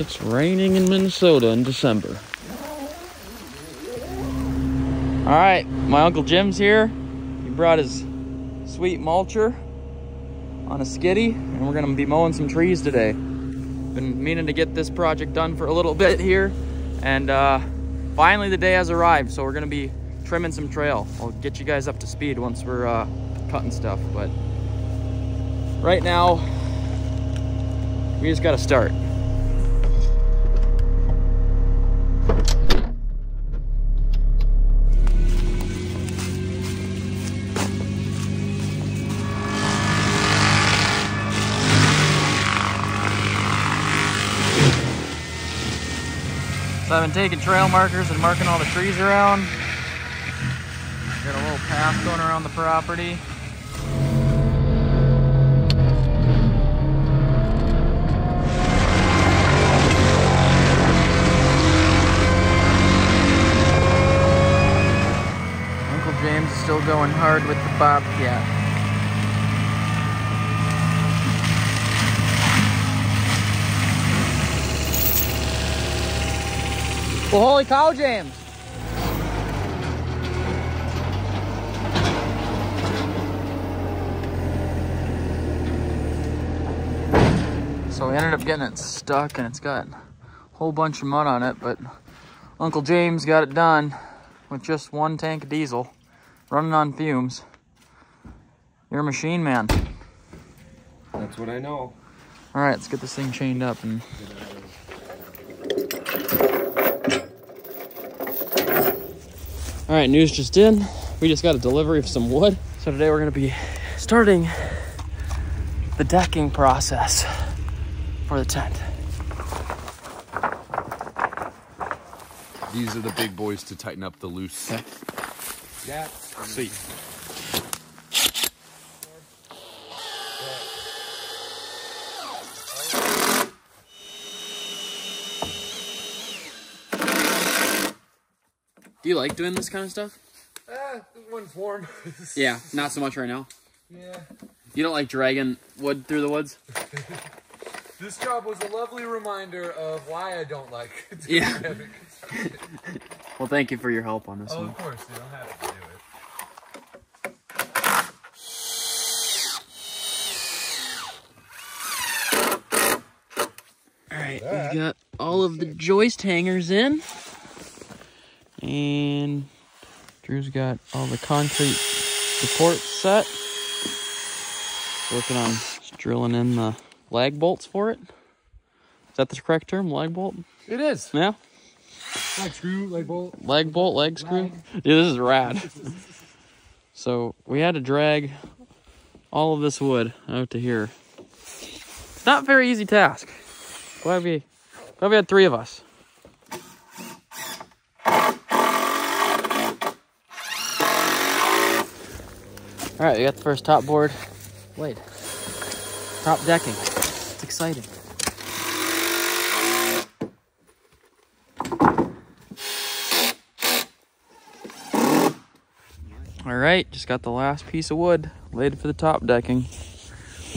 It's raining in Minnesota in December. All right, my Uncle Jim's here. He brought his sweet mulcher on a skiddy, and we're gonna be mowing some trees today. Been meaning to get this project done for a little bit here, and finally the day has arrived, so we're gonna be trimming some trail. I'll get you guys up to speed once we're cutting stuff, but right now, we just gotta start. So I've been taking trail markers and marking all the trees around. Got a little path going around the property. Uncle James is still going hard with the Bobcat. Well, holy cow, James. So we ended up getting it stuck, and it's got a whole bunch of mud on it, but Uncle James got it done with just one tank of diesel running on fumes. You're a machine man. That's what I know. All right, let's get this thing chained up and... All right, news just in. We just got a delivery of some wood. So today we're gonna be starting the decking process for the tent. These are the big boys to tighten up the loose. Okay. Yeah. See. Do you like doing this kind of stuff? When form. Yeah, not so much right now. Yeah. You don't like dragging wood through the woods? This job was a lovely reminder of why I don't like it. Yeah. Well, thank you for your help on this one. Of course, you don't have to do it. All right, we've got all of the joist hangers in. And Drew's got all the concrete supports set. Working on drilling in the lag bolts for it. Is that the correct term, lag bolt? It is. Yeah. Lag screw, lag bolt. Lag bolt, lag screw. Lag. Dude, this is rad. So we had to drag all of this wood out to here. It's not a very easy task. Glad we had three of us. All right, we got the first top board laid. Top decking, it's exciting. All right, just got the last piece of wood laid for the top decking.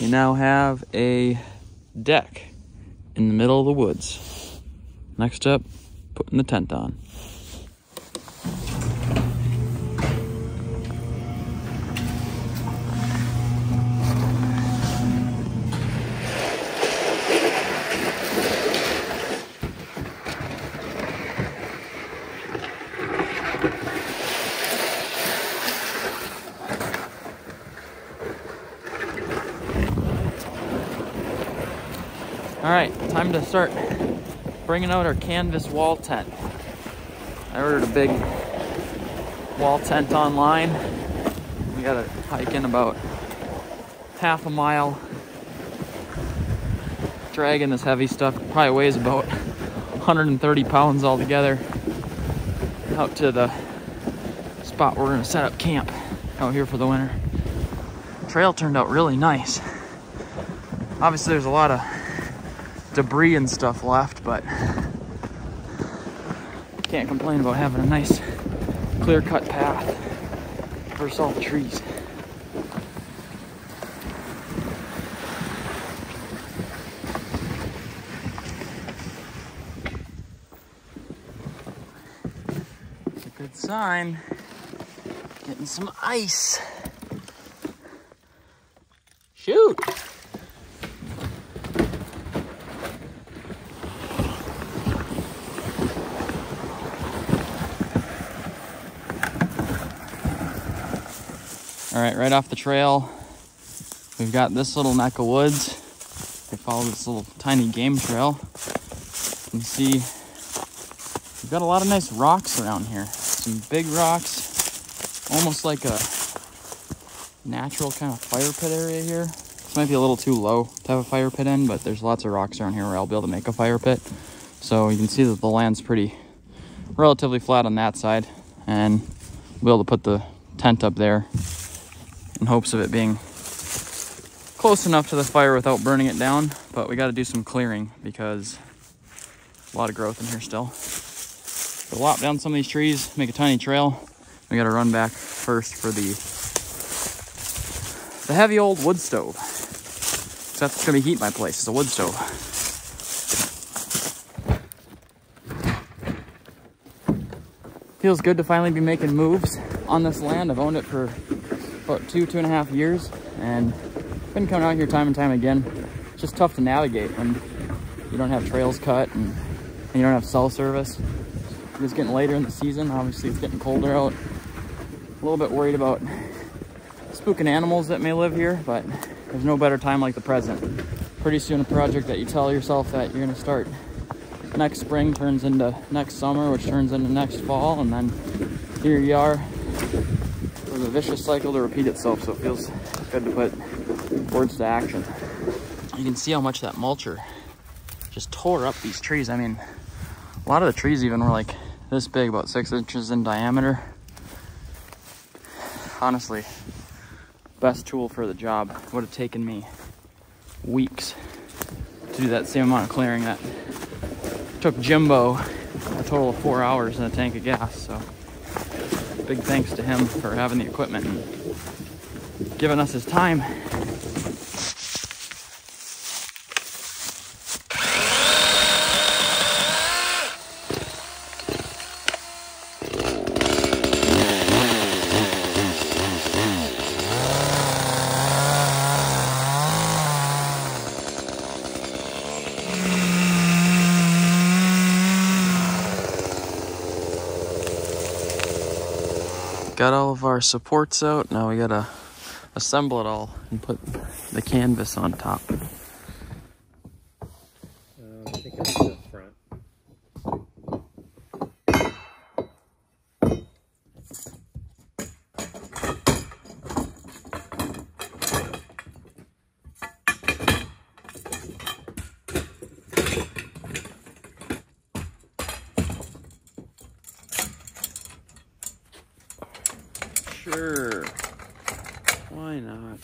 We now have a deck in the middle of the woods. Next up, putting the tent on. All right, time to start bringing out our canvas wall tent. I ordered a big wall tent online. We gotta hike in about half a mile, dragging this heavy stuff. Probably weighs about 130 pounds altogether out to the spot we're gonna set up camp out here for the winter. The trail turned out really nice. Obviously, there's a lot of debris and stuff left, but can't complain about having a nice clear-cut path versus all the trees. good sign. Getting some ice. Shoot! All right, right off the trail, we've got this little neck of woods. We follow this little tiny game trail. You can see we've got a lot of nice rocks around here. Some big rocks, almost like a natural kind of fire pit area here. This might be a little too low to have a fire pit in, but there's lots of rocks around here where I'll be able to make a fire pit. So you can see that the land's pretty relatively flat on that side, and we'll be able to put the tent up there in hopes of it being close enough to the fire without burning it down. But we got to do some clearing because a lot of growth in here still. We'll lop down some of these trees, make a tiny trail. We got to run back first for the heavy old wood stove. So that's going to heat my place. It's a wood stove. Feels good to finally be making moves on this land. I've owned it for about two and a half years, and been coming out here time and time again. It's just tough to navigate when you don't have trails cut and you don't have cell service. It's getting later in the season. Obviously, it's getting colder out. A little bit worried about spooking animals that may live here, but there's no better time like the present. Pretty soon, a project that you tell yourself that you're gonna start next spring turns into next summer, which turns into next fall, and then here you are. It was a vicious cycle to repeat itself, so it feels good to put words to action. You can see how much that mulcher just tore up these trees. I mean, a lot of the trees even were like this big, about 6 inches in diameter. Honestly, best tool for the job. Would have taken me weeks to do that same amount of clearing. That took Jimbo a total of 4 hours and a tank of gas, so big thanks to him for having the equipment and giving us his time. Got all of our supports out. Now we gotta assemble it all and put the canvas on top. I think it's the front. Sure, why not?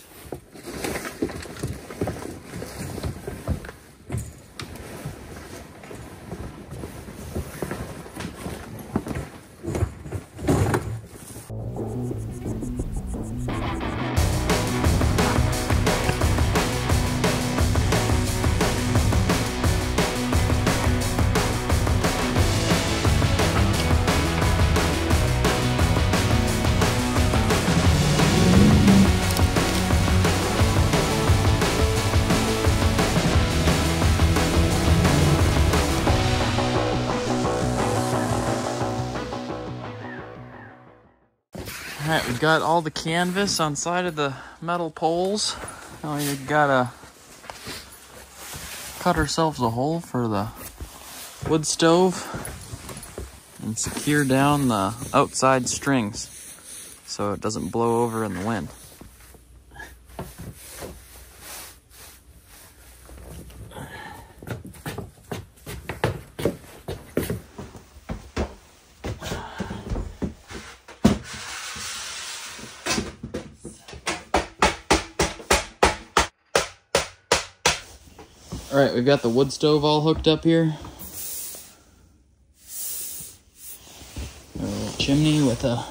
Alright, we've got all the canvas on side of the metal poles. Now we've got to cut ourselves a hole for the wood stove and secure down the outside strings so it doesn't blow over in the wind. All right, we've got the wood stove all hooked up here. A little chimney with a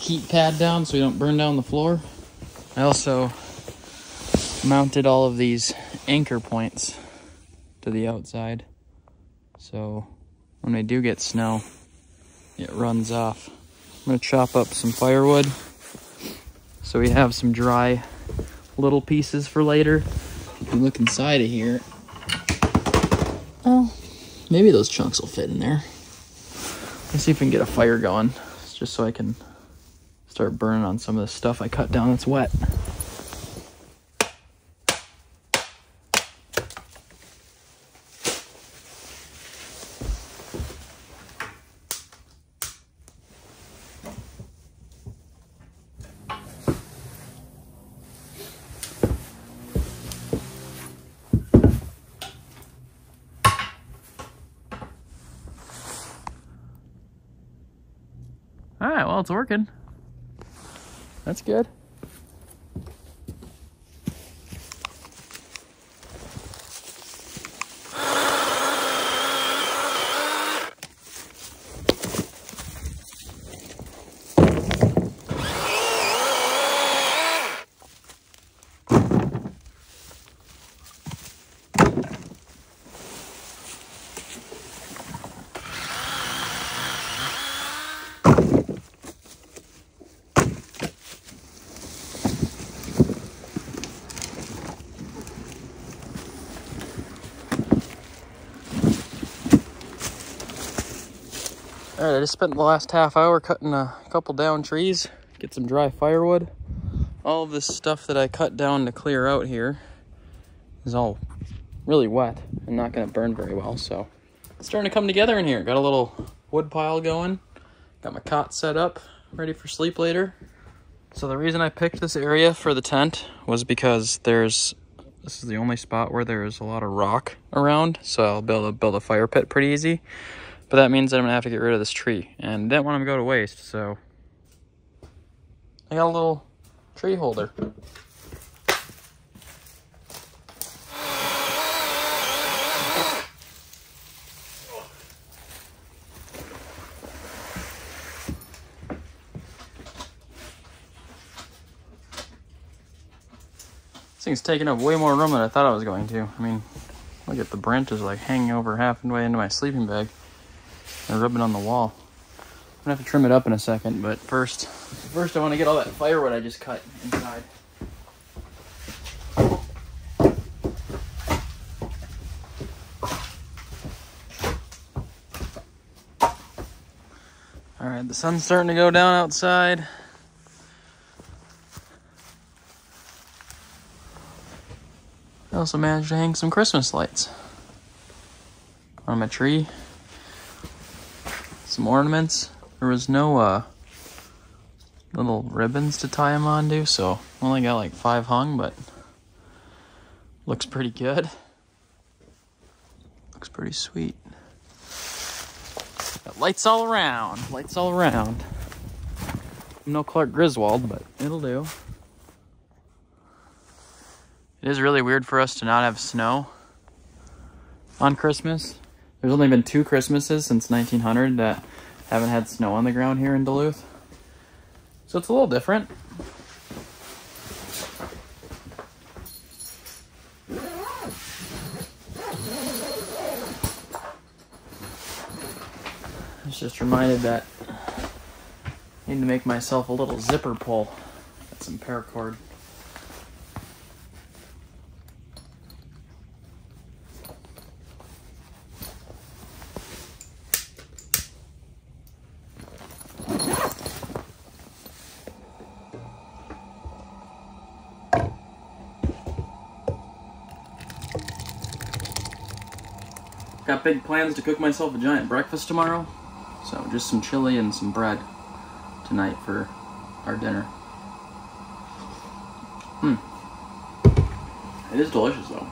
heat pad down so we don't burn down the floor. I also mounted all of these anchor points to the outside, so when we do get snow, it runs off. I'm gonna chop up some firewood so we have some dry little pieces for later. If you look inside of here, well, maybe those chunks will fit in there. Let's see if we can get a fire going, just so I can start burning on some of the stuff I cut down that's wet. Well, it's working. That's good. All right, I just spent the last half hour cutting a couple down trees, get some dry firewood. All of this stuff that I cut down to clear out here is all really wet and not gonna burn very well, so it's starting to come together in here. Got a little wood pile going, got my cot set up, ready for sleep later. So the reason I picked this area for the tent was because this is the only spot where there's a lot of rock around, so I'll be able to build a fire pit pretty easy. But that means that I'm gonna have to get rid of this tree, and didn't want them to go to waste, so I got a little tree holder. This thing's taking up way more room than I thought I was going to. I mean, look at the branches like hanging over halfway into my sleeping bag. And rubbing on the wall. I'm gonna have to trim it up in a second, but first I want to get all that firewood I just cut inside. All right, the sun's starting to go down outside. I also managed to hang some Christmas lights on my tree. Some ornaments. There was no little ribbons to tie them onto, so I only got like 5 hung, but looks pretty good. Looks pretty sweet. Got lights all around. Lights all around. I'm no Clark Griswold, but it'll do. It is really weird for us to not have snow on Christmas. There's only been 2 Christmases since 1900 that haven't had snow on the ground here in Duluth. So it's a little different. I was just reminded that I need to make myself a little zipper pull. Got some paracord. Got big plans to cook myself a giant breakfast tomorrow, so just some chili and some bread tonight for our dinner. It is delicious though,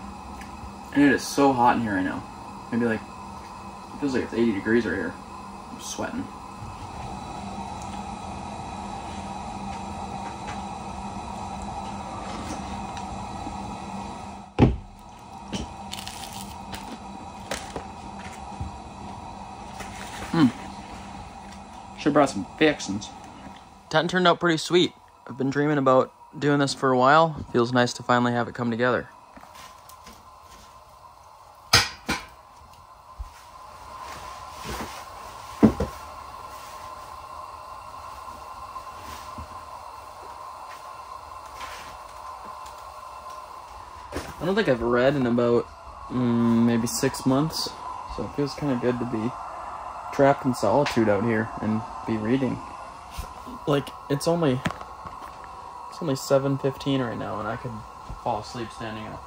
and it is so hot in here right now. Maybe like, it feels like it's 80 degrees right here. I'm sweating. Should have brought some fixings. Tent turned out pretty sweet. I've been dreaming about doing this for a while. Feels nice to finally have it come together. I don't think I've read in about maybe 6 months, so it feels kind of good to be trapped in solitude out here and be reading. Like, it's only 7:15 right now, and I could fall asleep standing up.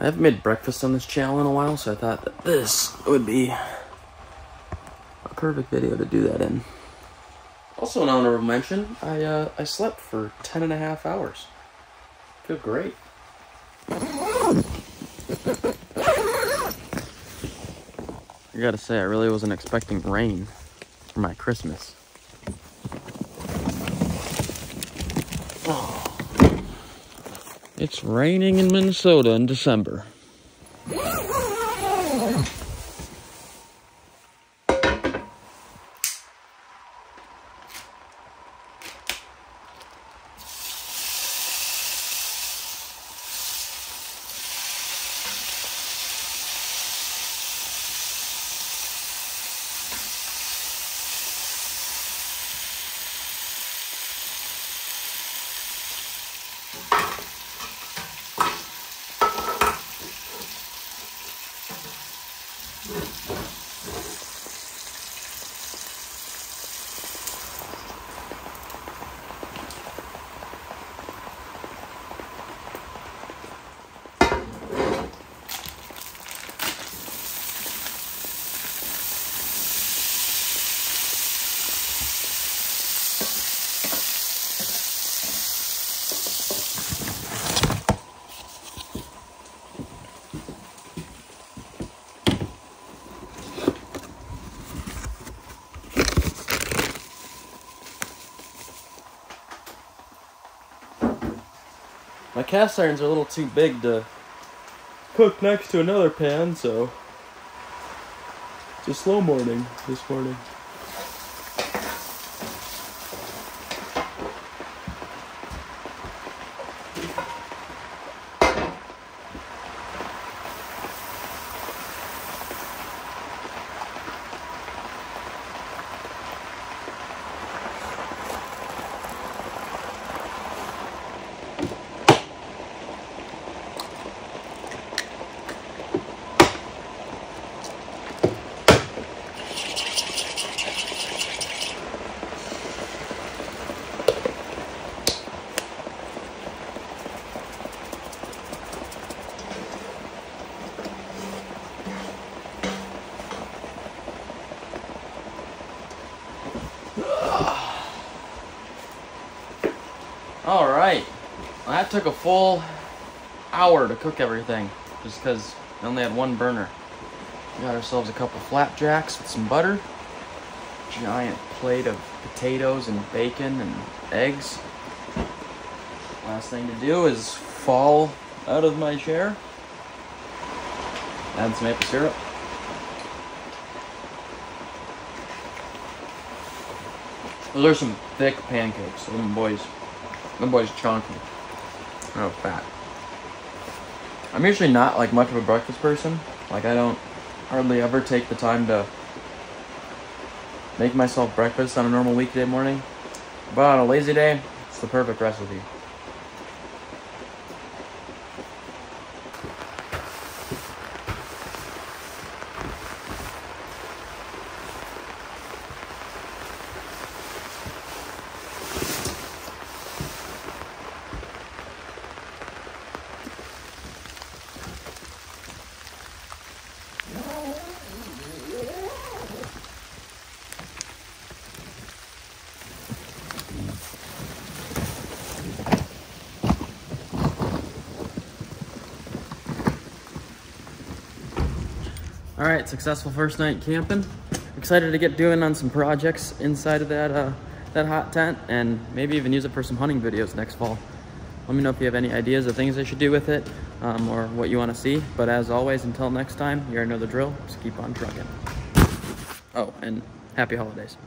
I haven't made breakfast on this channel in a while, so I thought that this would be a perfect video to do that in. Also an honorable mention, I slept for 10.5 hours. I feel great. I gotta say, I really wasn't expecting rain for my Christmas. Oh. It's raining in Minnesota in December. My cast irons are a little too big to cook next to another pan, so it's a slow morning this morning. Alright, well, that took a full hour to cook everything, just because we only had one burner. We got ourselves a couple flapjacks with some butter, giant plate of potatoes and bacon and eggs. Last thing to do is fall out of my chair, add some maple syrup. Those are some thick pancakes, them boys chunky. Oh, fat. I'm usually not like much of a breakfast person. Like, I don't hardly ever take the time to make myself breakfast on a normal weekday morning. But on a lazy day, it's the perfect recipe. Alright, successful first night camping. Excited to get doing on some projects inside of that hot tent, and maybe even use it for some hunting videos next fall. Let me know if you have any ideas of things I should do with it or what you want to see. But as always, until next time, you already know the drill. Just keep on trucking. Oh, and happy holidays.